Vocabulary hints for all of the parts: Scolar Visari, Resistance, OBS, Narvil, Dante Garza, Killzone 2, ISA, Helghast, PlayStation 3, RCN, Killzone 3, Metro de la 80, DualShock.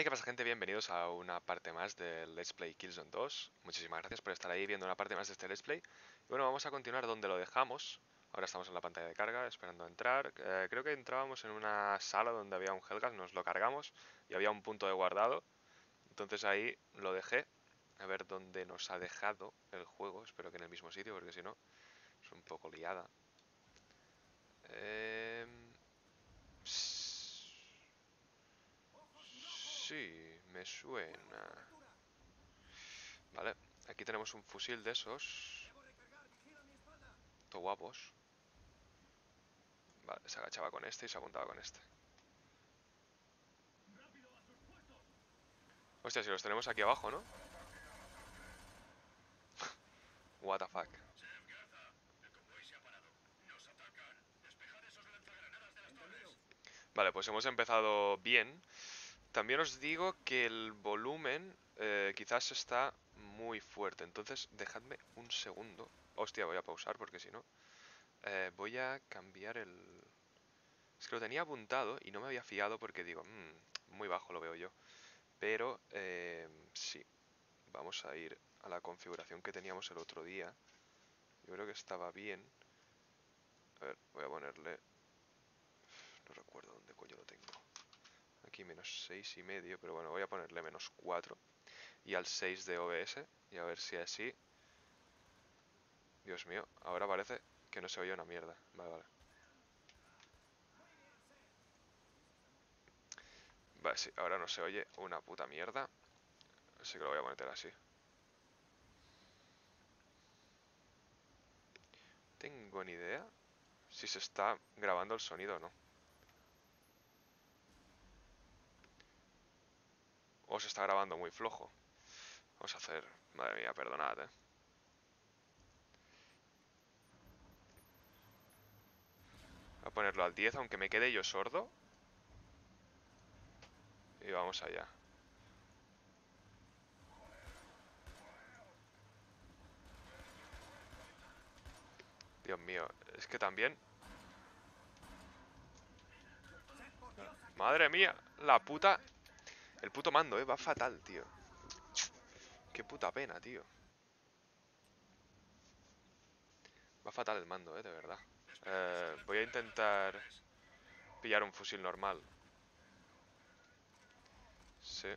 Hey, ¿qué pasa, gente? Bienvenidos a una parte más del Let's Play Killzone 2. Muchísimas gracias por estar ahí viendo una parte más de este Let's Play. Y bueno, vamos a continuar donde lo dejamos. Ahora estamos en la pantalla de carga, esperando entrar. Creo que entrábamos en una sala donde había un Helghast, nos lo cargamos y había un punto de guardado. Entonces ahí lo dejé. A ver dónde nos ha dejado el juego. Espero que en el mismo sitio, porque si no, es un poco liada. Sí, me suena. Vale, aquí tenemos un fusil de esos. To guapos. Vale, se agachaba con este y se apuntaba con este. Hostia, si los tenemos aquí abajo, ¿no? What the fuck. Vale, pues hemos empezado bien. También os digo que el volumen quizás está muy fuerte. Entonces, dejadme un segundo. Hostia, voy a pausar porque si no... voy a cambiar el... Es que lo tenía apuntado y no me había fiado porque digo... muy bajo lo veo yo. Pero, sí. Vamos a ir a la configuración que teníamos el otro día. Yo creo que estaba bien. A ver, voy a ponerle... No recuerdo dónde coño lo tengo. Aquí -6,5, pero bueno, voy a ponerle -4 y al 6 de OBS y a ver si así... Dios mío, ahora parece que no se oye una mierda. Vale, vale. Vale, sí, ahora no se oye una puta mierda. Así que lo voy a poner así. Tengo ni idea si se está grabando el sonido o no. O se está grabando muy flojo. Vamos a hacer... Madre mía, perdonad, eh. Voy a ponerlo al 10, aunque me quede yo sordo. Y vamos allá. Dios mío, es que también... Madre mía, la puta... El puto mando, va fatal, tío. Qué puta pena, tío. Va fatal el mando, de verdad. Voy a intentar pillar un fusil normal. Sí.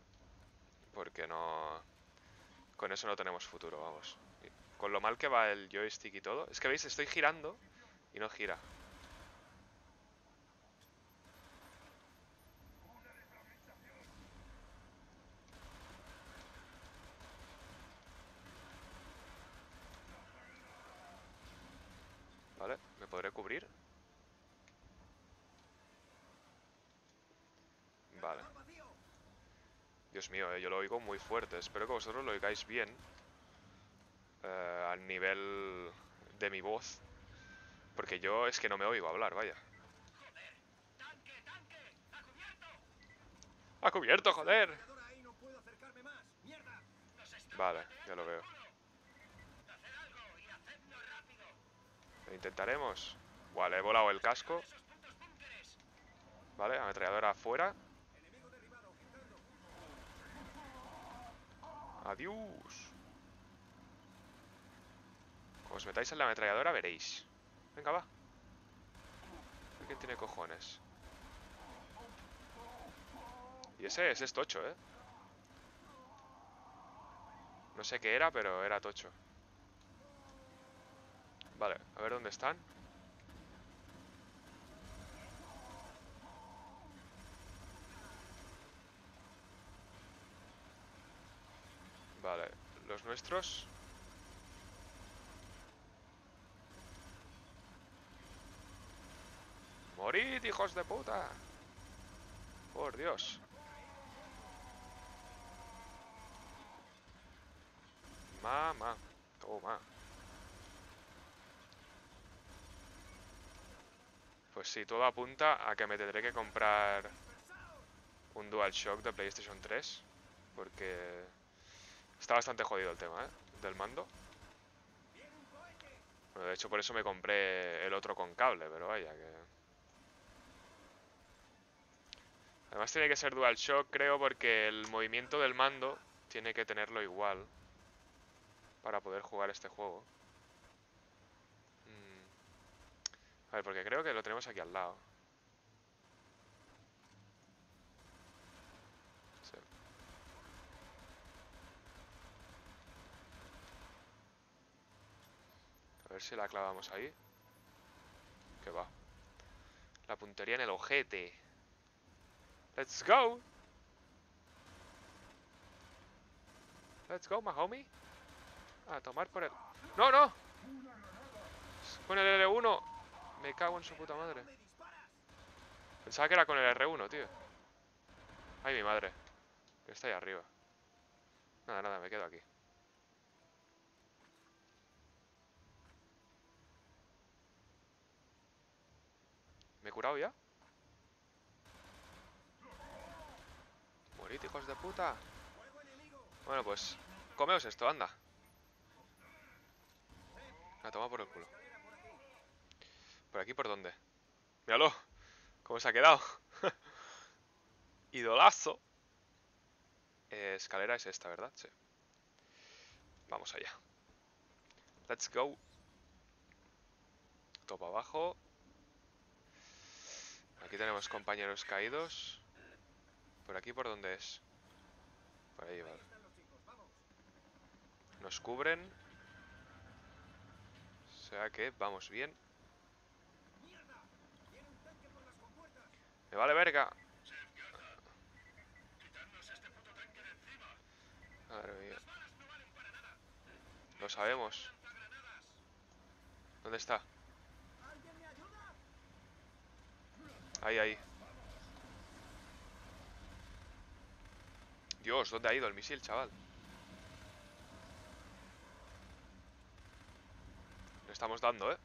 Porque no... Con eso no tenemos futuro, vamos. Con lo mal que va el joystick y todo. Es que veis, estoy girando y no gira. Vale, ¿me podré cubrir? Vale. Dios mío, yo lo oigo muy fuerte. Espero que vosotros lo oigáis bien. Al nivel de mi voz. Porque yo es que no me oigo hablar, vaya. ¡A cubierto, joder! Vale, ya lo veo. Lo intentaremos. Vale, he volado el casco. Vale, ametralladora afuera. Adiós. Como os metáis en la ametralladora veréis. Venga, va. ¿Quién tiene cojones? Y ese es tocho, eh. No sé qué era, pero era tocho. Vale, a ver dónde están. Vale, los nuestros. ¡Morid, hijos de puta! Por Dios. Mamá, toma. Pues sí, todo apunta a que me tendré que comprar un DualShock de PlayStation 3. Porque está bastante jodido el tema, ¿eh? Del mando. Bueno, de hecho, por eso me compré el otro con cable, pero vaya que... Además tiene que ser DualShock, creo, porque el movimiento del mando tiene que tenerlo igual para poder jugar este juego. A ver, porque creo que lo tenemos aquí al lado. Sí. A ver si la clavamos ahí. Que va. La puntería en el ojete. Let's go. Let's go, my homie. A tomar por el... ¡No, no! Con el L1. Me cago en su puta madre. Pensaba que era con el R1, tío. Ay, mi madre. Que está ahí arriba. Nada, nada, me quedo aquí. ¿Me he curado ya? Morid, hijos de puta. Bueno, pues... comeos esto, anda. La toma por el culo. ¿Por aquí por dónde? Míralo, cómo se ha quedado. Idolazo. Escalera es esta, ¿verdad? Sí. Vamos allá. Let's go. Topa abajo. Aquí tenemos compañeros caídos. ¿Por aquí por dónde es? Por ahí, vale. Nos cubren. O sea que vamos bien. Me vale verga. Madre mía. Lo sabemos. ¿Dónde está? Ahí, ahí. Dios, ¿dónde ha ido el misil, chaval? Le estamos dando, ¿eh?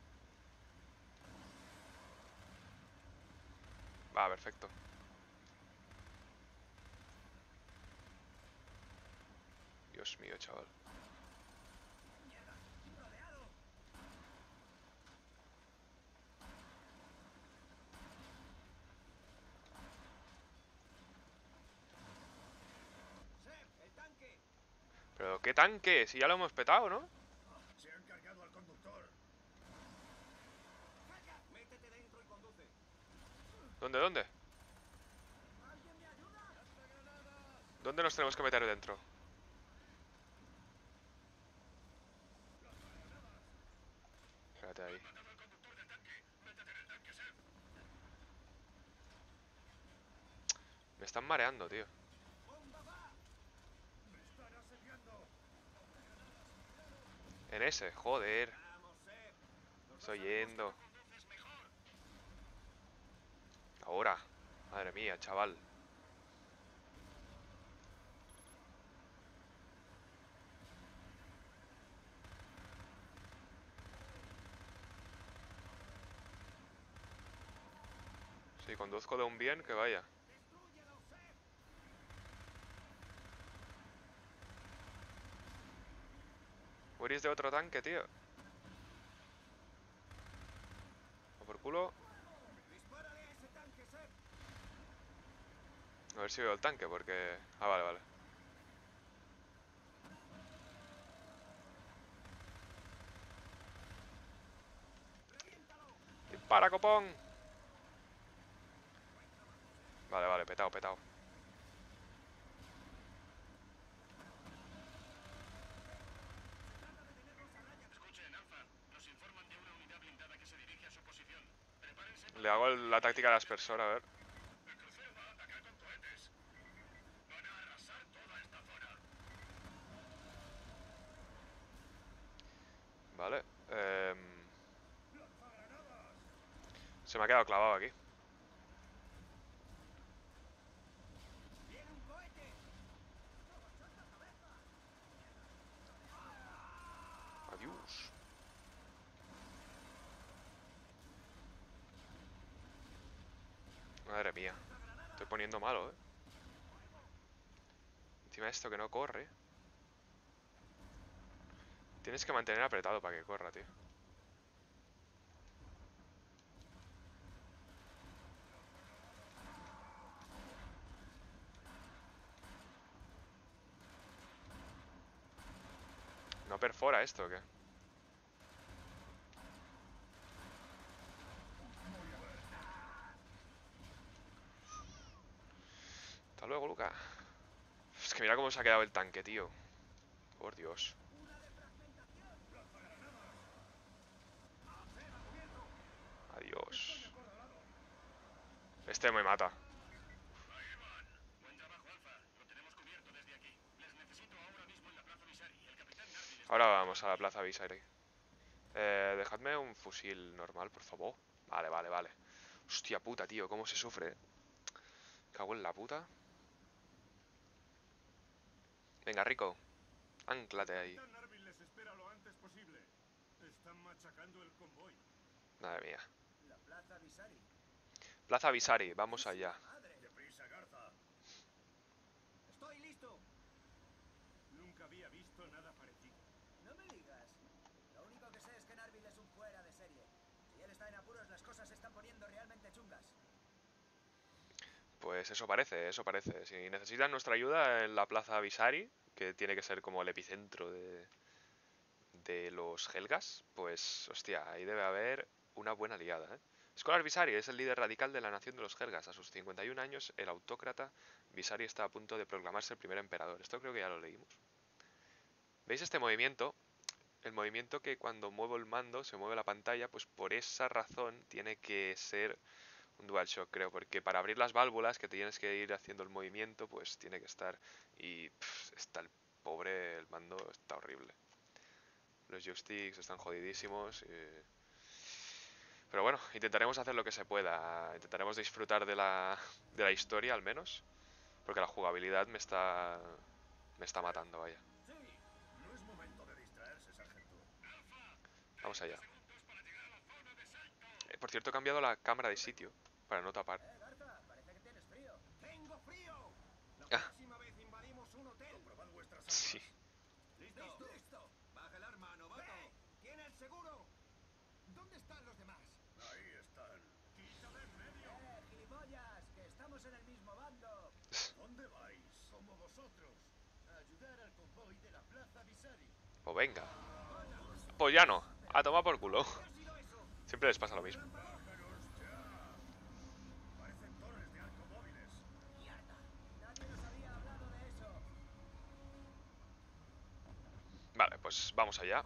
Ah, perfecto. Dios mío, chaval. Pero qué tanque, si ya lo hemos petado, ¿no? Se han cargado al conductor. Métete dentro y conduce. ¿Dónde? ¿Dónde? ¿Dónde nos tenemos que meter dentro? Espérate ahí. Me están mareando, tío. En ese, joder. Estoy yendo. Ahora, madre mía, chaval. Si conduzco de un bien, que vaya. Morís de otro tanque, tío. O por culo. A ver si veo el tanque, porque... Ah, vale, vale. ¡Dispara, copón! Vale, vale, petao, petao. Le hago la táctica de la aspersora, a ver. Vale, se me ha quedado clavado aquí. Adiós. Madre mía, estoy poniendo malo, Encima de esto que no corre. Tienes que mantener apretado para que corra, tío. ¿No perfora esto o qué? Hasta luego, Luca. Es que mira cómo se ha quedado el tanque, tío. Por Dios. Adiós. Este me mata. Ahora vamos a la plaza Visari. Dejadme un fusil normal, por favor. Vale, vale, vale. Hostia puta, tío, cómo se sufre. Cago en la puta. Venga, Rico. Ánclate ahí. Madre mía. Plaza Visari, vamos allá. Estoy listo. Nunca había visto nada parecido. No me digas. Lo único que sé es que Narvil es un fuera de serie. Si él está en apuros, las cosas se están poniendo realmente chungas. Pues eso parece, eso parece. Si necesitan nuestra ayuda en la plaza Visari, que tiene que ser como el epicentro de los Helghast, pues, hostia, ahí debe haber una buena liada, ¿eh? Scolar Visari es el líder radical de la nación de los Helghast. A sus 51 años, el autócrata Visari está a punto de proclamarse el primer emperador. Esto creo que ya lo leímos. ¿Veis este movimiento? El movimiento que cuando muevo el mando se mueve la pantalla, pues por esa razón tiene que ser un DualShock, creo, porque para abrir las válvulas que tienes que ir haciendo el movimiento, pues tiene que estar. Y está el pobre, el mando está horrible. Los joysticks están jodidísimos. Pero bueno, intentaremos hacer lo que se pueda. Intentaremos disfrutar de la historia, al menos. Porque la jugabilidad me está matando, vaya. Vamos allá. Por cierto, he cambiado la cámara de sitio para no tapar. Garza, parece que tienes frío. ¡Tengo frío! La próxima vez invadimos un hotel. Comprobad vuestras armas. Sí. ¿Listo? ¡Listo! ¡Baja el arma, novato! ¡Tiene el seguro! ¿Dónde están los demás? Ahí están. ¡Quita de en medio! ¡Gilipollas! ¡Que estamos en el mismo bando! ¿Dónde vais? Como vosotros. A ayudar al convoy de la plaza Visari. Pues venga. Pues ya no. A tomar por culo. Siempre les pasa lo mismo. Vale, pues vamos allá.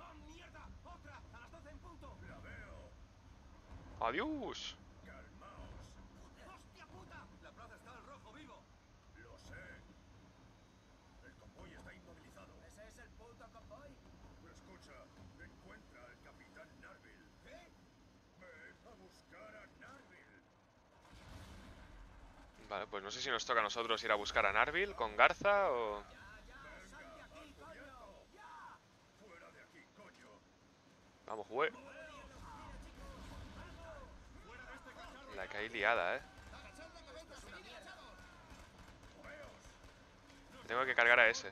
Adiós. Vale, pues no sé si nos toca a nosotros ir a buscar a Narvil con Garza o... Vamos, güey. La que hay liada, eh. Tengo que cargar a ese.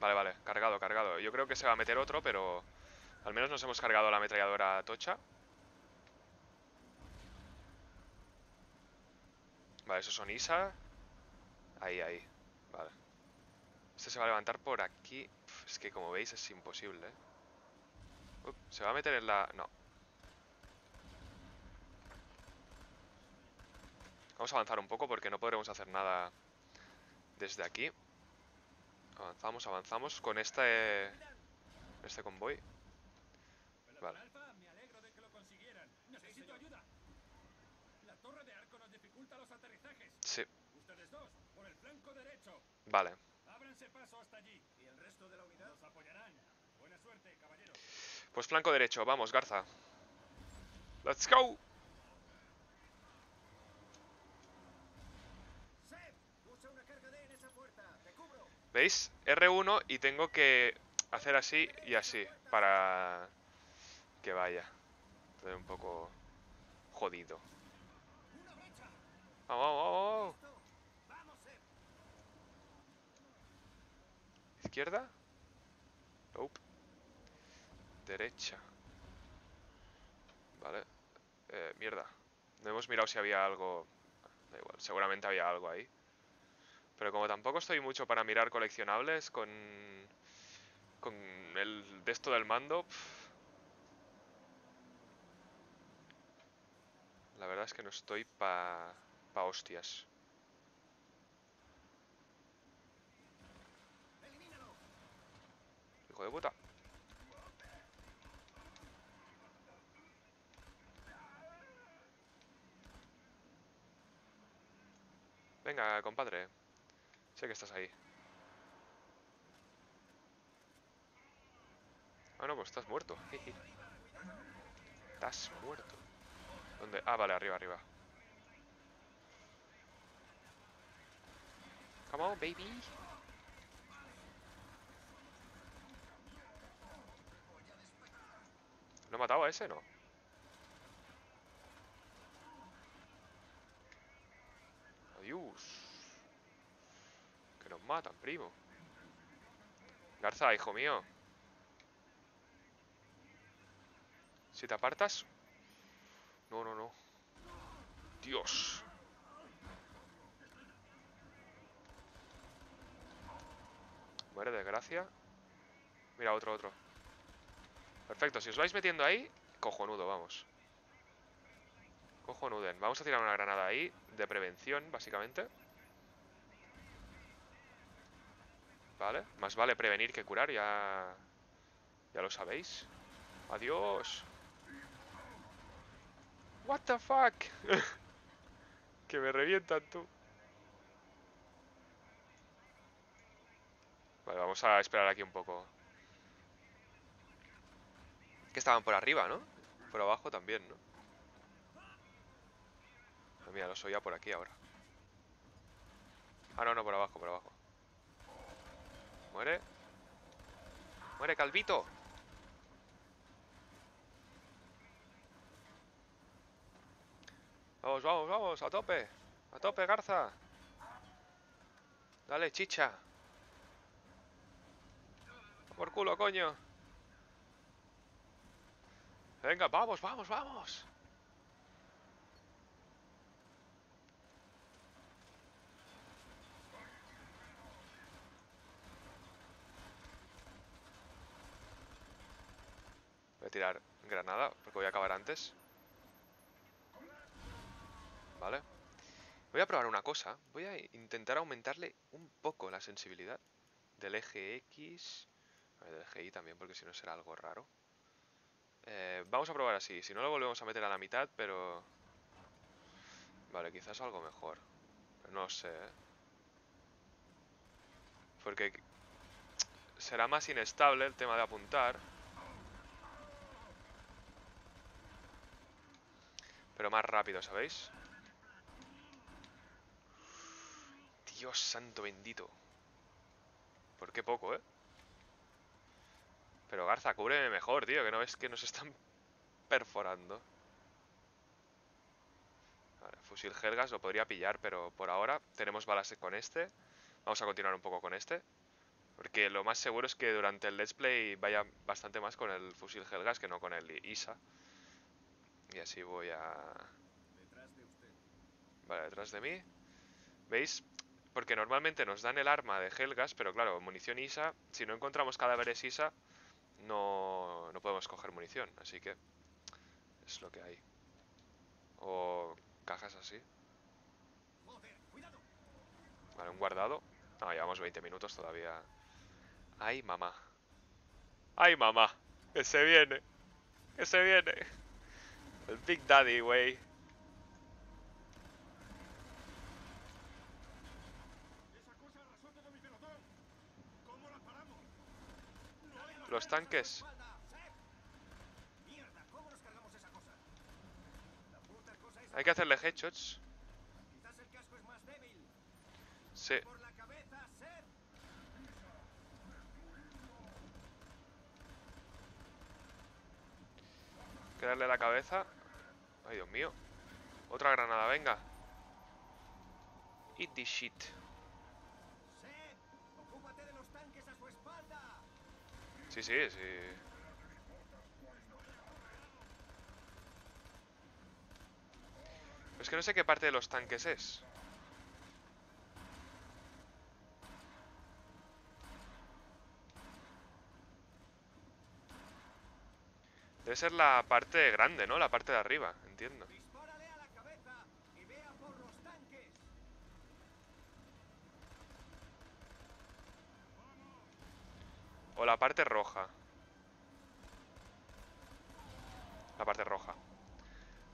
Vale, vale, cargado, cargado. Yo creo que se va a meter otro, pero... Al menos nos hemos cargado la ametralladora tocha. Vale, esos son ISA. Ahí, ahí. Vale. Este se va a levantar por aquí. Uf, es que como veis es imposible, ¿eh? Uf, se va a meter en la... No. Vamos a avanzar un poco porque no podremos hacer nada desde aquí. Avanzamos, avanzamos con este convoy. Vale. Sí. Ustedes dos, por el flanco derecho. Vale. Ábranse paso hasta allí. Y el resto de la unidad nos apoyarán. Buena suerte, caballero. Pues flanco derecho, vamos, Garza. Let's go. Seth, usa una carga D en esa puerta. Te cubro. ¿Veis? R1 y tengo que hacer así y así para que vaya. Estoy un poco jodido. ¡Vamos, vamos, vamos! ¿Izquierda? Nope. Derecha. Vale. Mierda. No hemos mirado si había algo... Da igual, seguramente había algo ahí. pero como tampoco estoy mucho para mirar coleccionables con el de esto del mando, la verdad es que no estoy pa hostias. Hijo de puta. Venga, compadre. Sé que estás ahí. Ah, no, pues estás muerto. Estás muerto. ¿Dónde? Ah, vale, arriba, arriba. Come on, baby. ¿Lo he matado a ese, no? Adiós. Que nos matan, primo. Garza, hijo mío. Si te apartas... No, no, no. Dios. Muere de gracia. Mira, otro, otro. Perfecto, si os vais metiendo ahí, cojonudo, vamos. Cojonuden. Vamos a tirar una granada ahí, de prevención, básicamente. Vale, más vale prevenir que curar, ya lo sabéis. Adiós. What the fuck. Que me revientan, tú. Vale, vamos a esperar aquí un poco. Que estaban por arriba, ¿no? Por abajo también, ¿no? No, mira, los oía por aquí ahora. Ah, no, no, por abajo, por abajo. Muere. Muere, calvito. Vamos, vamos, vamos, a tope. A tope, Garza. Dale, chicha. Por culo, coño. Venga, vamos, vamos, vamos. Voy a tirar granada porque voy a acabar antes. Vale. Voy a probar una cosa. Voy a intentar aumentarle un poco la sensibilidad del eje X. Del eje Y también, porque si no será algo raro. Vamos a probar así. Si no, lo volvemos a meter a la mitad, pero... Vale, quizás algo mejor. No sé. Porque será más inestable el tema de apuntar. Pero más rápido, ¿sabéis? Dios santo bendito. ¿Por qué poco, eh? Pero Garza, cúbreme mejor, tío. Que no ves que nos están perforando. Vale, fusil Helghast lo podría pillar, pero por ahora tenemos balas con este. Vamos a continuar un poco con este. Porque lo más seguro es que durante el Let's Play vaya bastante más con el fusil Helghast que no con el ISA. Y así voy a... Vale, detrás de mí. ¿Veis? Porque normalmente nos dan el arma de Helghast, pero claro, munición ISA, si no encontramos cadáveres ISA, no podemos coger munición, así que es lo que hay. O cajas así. Vale, un guardado. No, llevamos 20 minutos todavía. ¡Ay, mamá! ¡Ay, mamá! ¡Que se viene! ¡Que se viene! El Big Daddy, güey. Los tanques. Hay que hacerle headshots. Sí. Hay que darle la cabeza. Ay, Dios mío. Otra granada, venga. Eat this shit. Sí, sí, sí. Es que no sé qué parte de los tanques es. Debe ser la parte grande, ¿no? La parte de arriba, entiendo. O la parte roja. La parte roja.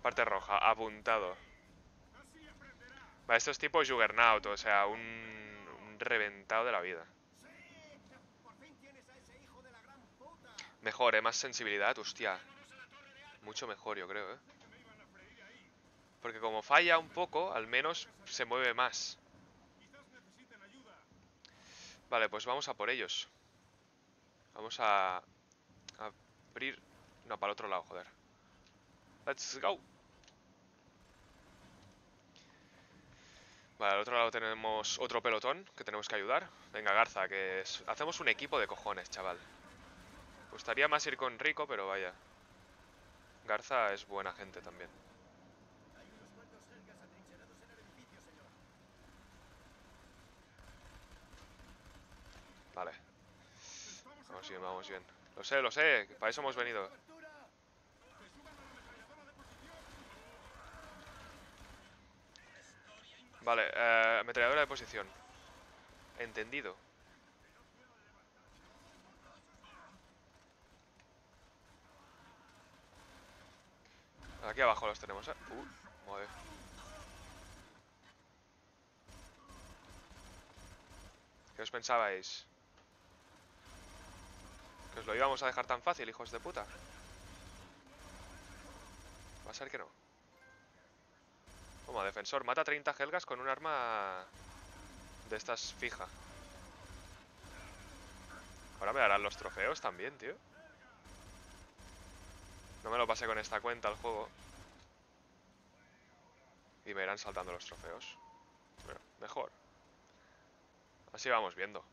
Parte roja, apuntado. Vale, esto es tipo Juggernaut, o sea, un reventado de la vida. Mejor, ¿eh? Más sensibilidad, hostia. Mucho mejor, yo creo, ¿eh? Porque como falla un poco, al menos se mueve más. Vale, pues vamos a por ellos. Vamos a abrir... No, para el otro lado, joder. Let's go. Vale, al otro lado tenemos otro pelotón que tenemos que ayudar. Venga, Garza, que hacemos un equipo de cojones, chaval. Me gustaría más ir con Rico, pero vaya. Garza es buena gente también. Vale. Vamos bien, vamos bien. Lo sé, para eso hemos venido. Vale, ametralladora de posición. Entendido. Aquí abajo los tenemos, ¿eh? Madre. ¿Qué os pensabais? ¿Que os lo íbamos a dejar tan fácil, hijos de puta? Va a ser que no. Toma, defensor. Mata 30 Helghast con un arma de estas fija. Ahora me darán los trofeos también, tío. No me lo pasé con esta cuenta al juego. Y me irán saltando los trofeos. Bueno, mejor. Así vamos viendo.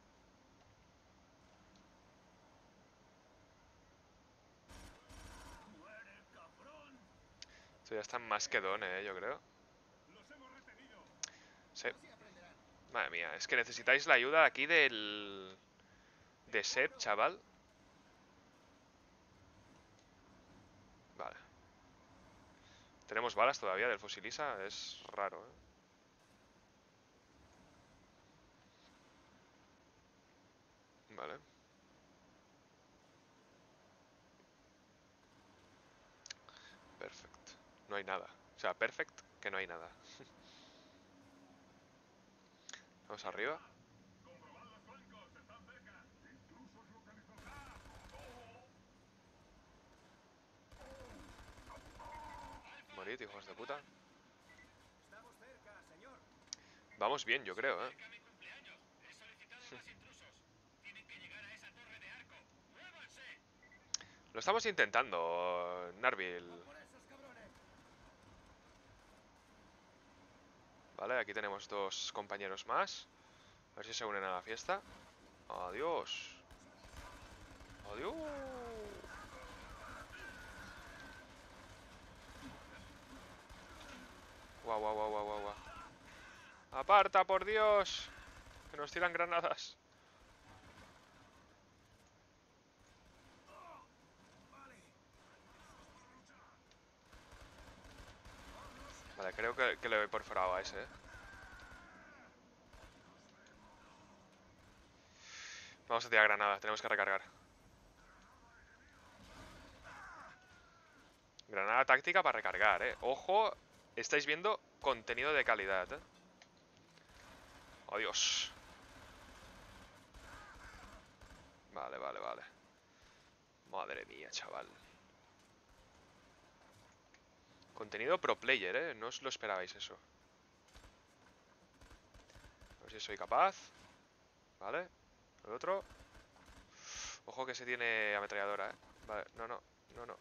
Esto ya está más que don, yo creo. Sí. Madre mía, es que necesitáis la ayuda aquí del... de Seb, chaval. Vale. Tenemos balas todavía del fusilisa, es raro, ¿eh? Vale. Perfecto. No hay nada. O sea, perfecto que no hay nada. Vamos arriba. Morid, hijos de puta. Vamos bien, yo creo, ¿eh? Lo estamos intentando, Narvil. Vale, aquí tenemos dos compañeros más. A ver si se unen a la fiesta. Adiós. Adiós. Guau, guau, guau, guau, guau. Aparta, por Dios. Que nos tiran granadas. Vale, creo que le he perforado a ese, ¿eh? Vamos a tirar granadas, tenemos que recargar. Granada táctica para recargar, ¿eh? Ojo, estáis viendo contenido de calidad, ¿eh? Adiós. Vale, vale, vale. Madre mía, chaval. Contenido pro player, ¿eh? No os lo esperabais eso. A ver si soy capaz. Vale. El otro. Ojo que se tiene ametralladora, ¿eh? Vale. No, no. No, no.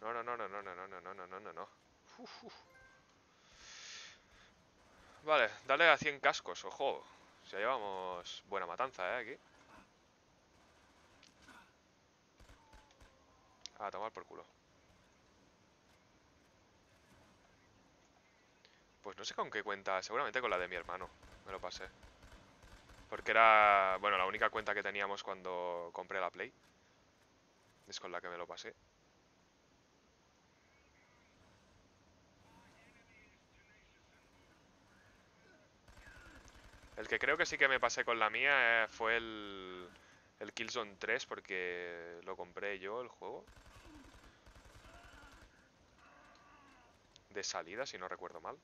No, no, no, no, no, no, no, no, no, no, no, no. Vale. Dale a 100 cascos. Ojo. Ya llevamos buena matanza, ¿eh? Aquí. A tomar por culo. Pues no sé con qué cuenta. Seguramente con la de mi hermano. Me lo pasé. Porque era... Bueno, la única cuenta que teníamos cuando compré la Play. Es con la que me lo pasé. El que creo que sí que me pasé con la mía fue el Killzone 3, porque lo compré yo el juego. De salida, si no recuerdo mal.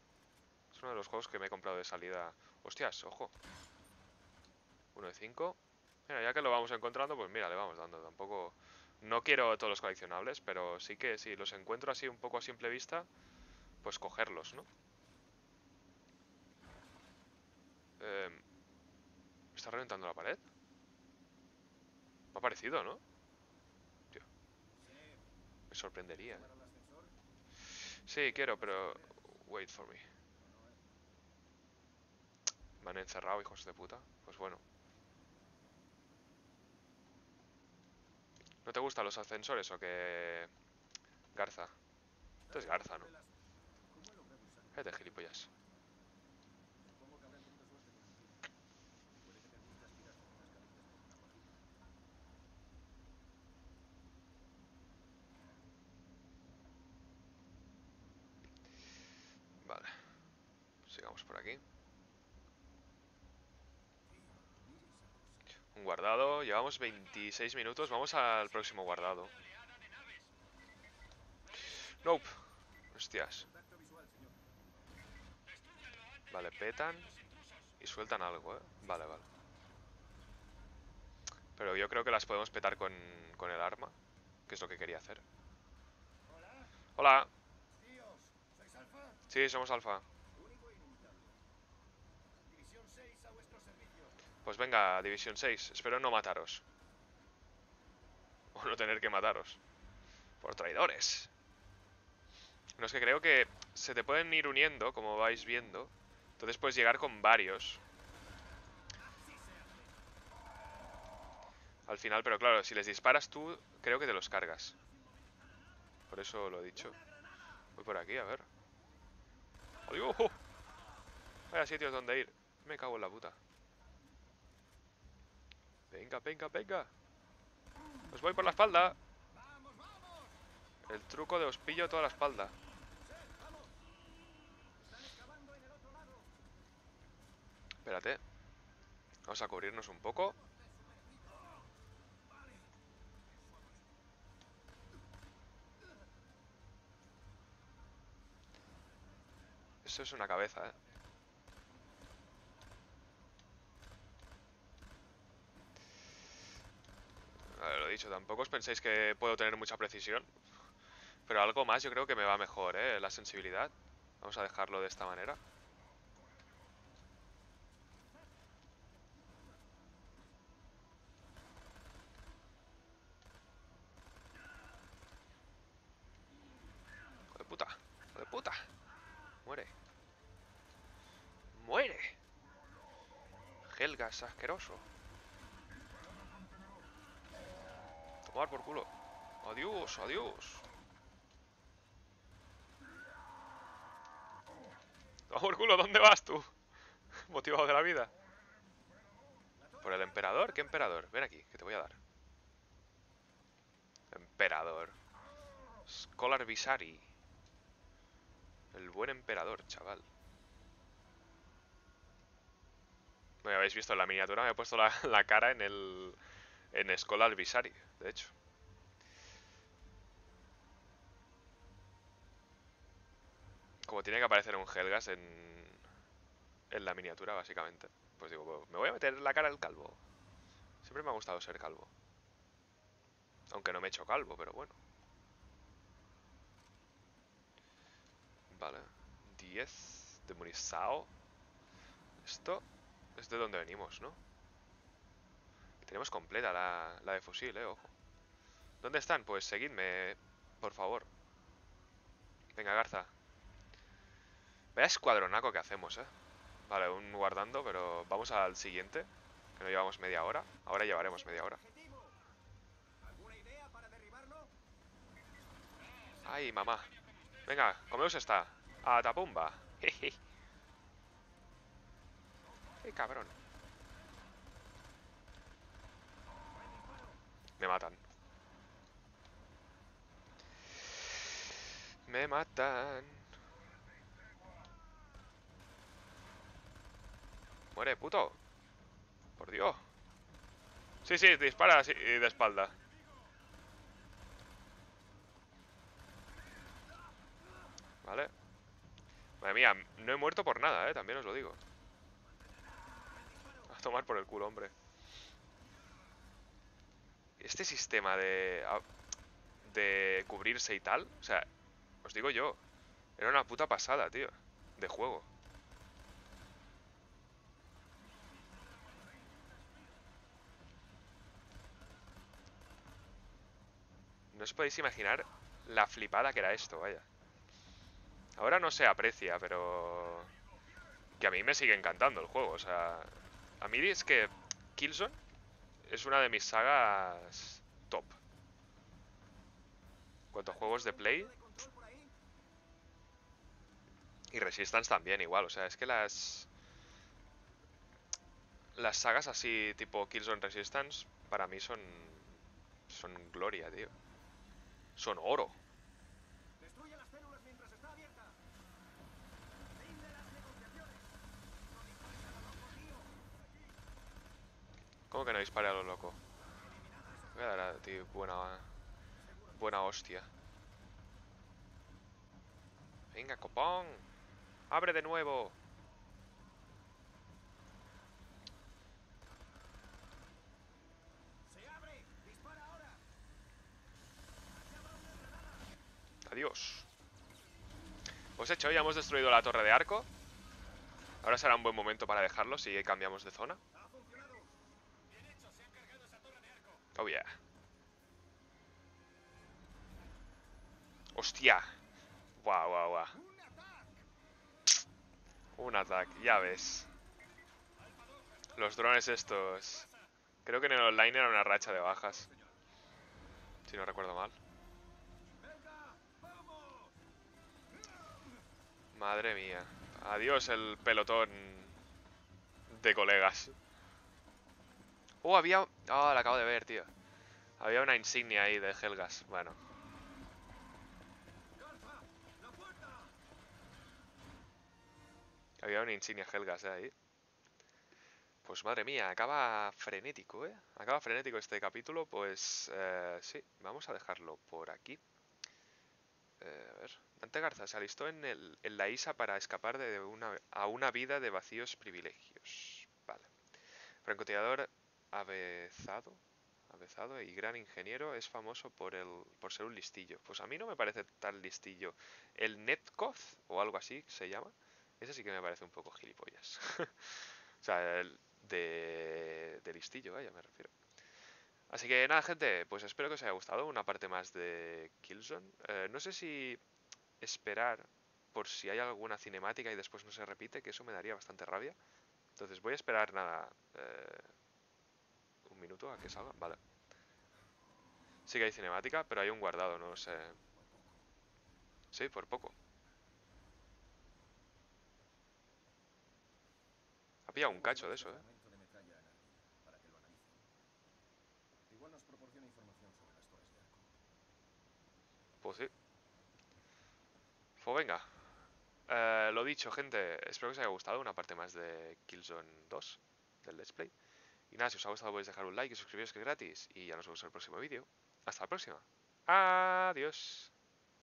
Es uno de los juegos que me he comprado de salida. Hostias, ojo. 1 de 5. Mira, ya que lo vamos encontrando, pues mira, le vamos dando. Tampoco... No quiero todos los coleccionables, pero sí que si los encuentro así un poco a simple vista, pues cogerlos, ¿no? ¿Me está reventando la pared? Me ha parecido, ¿no? Tío. Me sorprendería. Sí, quiero, pero... Wait for me. Me han encerrado, hijos de puta. Pues bueno. ¿No te gustan los ascensores o qué? Garza. Esto es Garza, ¿no? Cállate, gilipollas. Vale. Sigamos por aquí. Un guardado, llevamos 26 minutos, vamos al próximo guardado. Nope. Hostias. Vale, petan y sueltan algo, ¿eh? Vale, vale. Pero yo creo que las podemos petar con el arma, que es lo que quería hacer. Hola. Sí, somos alfa. Pues venga, División 6. Espero no mataros. O no tener que mataros. Por traidores. No, es que creo que se te pueden ir uniendo, como vais viendo. Entonces puedes llegar con varios. Al final, pero claro, si les disparas tú, creo que te los cargas. Por eso lo he dicho. Voy por aquí, a ver. ¡Adiós! Vaya sitios donde ir. Me cago en la puta. Venga, venga, venga. Os voy por la espalda. El truco de os pillo toda la espalda. Espérate. Vamos a cubrirnos un poco. Eso es una cabeza, ¿eh? Lo he dicho, tampoco os penséis que puedo tener mucha precisión. Pero algo más yo creo que me va mejor, ¿eh? La sensibilidad. Vamos a dejarlo de esta manera. ¡Hijo de puta! ¡Hijo de puta! ¡Muere! ¡Muere! Helghast asqueroso. Tomar por culo. Adiós, adiós. Tomar por culo, ¿dónde vas tú? Motivado de la vida. ¿Por el emperador? ¿Qué emperador? Ven aquí, que te voy a dar. Emperador. Scolar Visari. El buen emperador, chaval. No me habéis visto en la miniatura, me he puesto la cara en el... En Scolar Visari, de hecho. Como tiene que aparecer un Helghast en la miniatura, básicamente. Pues digo, me voy a meter la cara al calvo. Siempre me ha gustado ser calvo. Aunque no me he hecho calvo, pero bueno. Vale. 10 de Munizao. Esto es de donde venimos, ¿no? Tenemos completa la de fusil, ojo. ¿Dónde están? Pues seguidme, por favor. Venga, Garza. Vaya escuadronaco que hacemos, Vale, un guardando, pero vamos al siguiente. Que no llevamos media hora. Ahora llevaremos media hora. Ay, mamá. Venga, comeos esta. A tapumba. Jeje. Qué cabrón. Me matan. Me matan. Muere, puto. Por Dios. Sí, sí, te dispara así, de espalda. Vale. Madre mía, no he muerto por nada, también os lo digo. A tomar por el culo, hombre. Este sistema de cubrirse y tal, o sea, os digo yo, era una puta pasada, tío, de juego. No os podéis imaginar la flipada que era esto, vaya. Ahora no se aprecia, pero... que a mí me sigue encantando el juego, o sea... A mí es que Killzone es una de mis sagas top. En cuanto a juegos de Play... Y Resistance también igual, o sea, es que las... Las sagas así, tipo Killzone, Resistance, para mí son... Son gloria, tío. Son oro. Destruye las células mientras está abierta. Rinde las negociaciones. No dispare a lo loco, tío. ¿Cómo que no dispare a lo loco? Voy a dar a ti buena hostia. Venga, copón. Abre de nuevo. Adiós. Pues hecho, ya hemos destruido la torre de arco. Ahora será un buen momento para dejarlo si cambiamos de zona. Oh yeah. Hostia. Guau, guau, guau. Un ataque, ya ves. Los drones estos. Creo que en el online era una racha de bajas, si no recuerdo mal. Madre mía. Adiós el pelotón de colegas. Oh, había... Ah, la acabo de ver, tío. Había una insignia ahí de Helghast. Bueno. Había una insignia Helghast ahí. Pues madre mía, acaba frenético, ¿eh? Acaba frenético este capítulo, pues... sí, vamos a dejarlo por aquí. A ver. Dante Garza se alistó en la ISA para escapar a una vida de vacíos privilegios. Vale. Francotirador avezado y gran ingeniero, es famoso por ser un listillo. Pues a mí no me parece tan listillo. El Netcoz, o algo así se llama, ese sí que me parece un poco gilipollas. O sea, de listillo, ya me refiero. Así que nada, gente, pues espero que os haya gustado una parte más de Killzone. No sé si esperar por si hay alguna cinemática y después no se repite, que eso me daría bastante rabia. Entonces voy a esperar nada, un minuto a que salga, vale. Sí que hay cinemática, pero hay un guardado, no sé. Sí, por poco. Ha pillado un cacho de eso, Pues sí. Pues venga. Lo dicho, gente. Espero que os haya gustado una parte más de Killzone 2 del Let's Play. Y nada, si os ha gustado podéis dejar un like y suscribiros, que es gratis. Y ya nos vemos en el próximo vídeo. Hasta la próxima. Adiós.